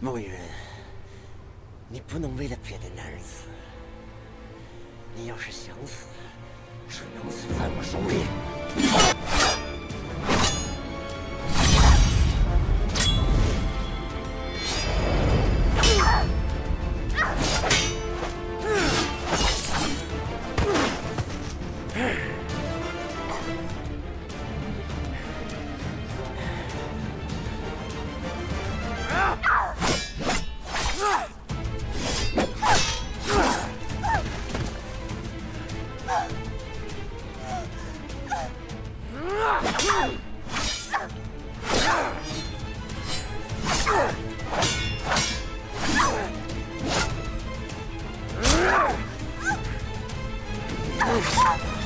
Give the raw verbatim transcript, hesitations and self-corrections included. もう言う、 你不能为了别的男人死。你要是想死，只能死在我手里。 Ah!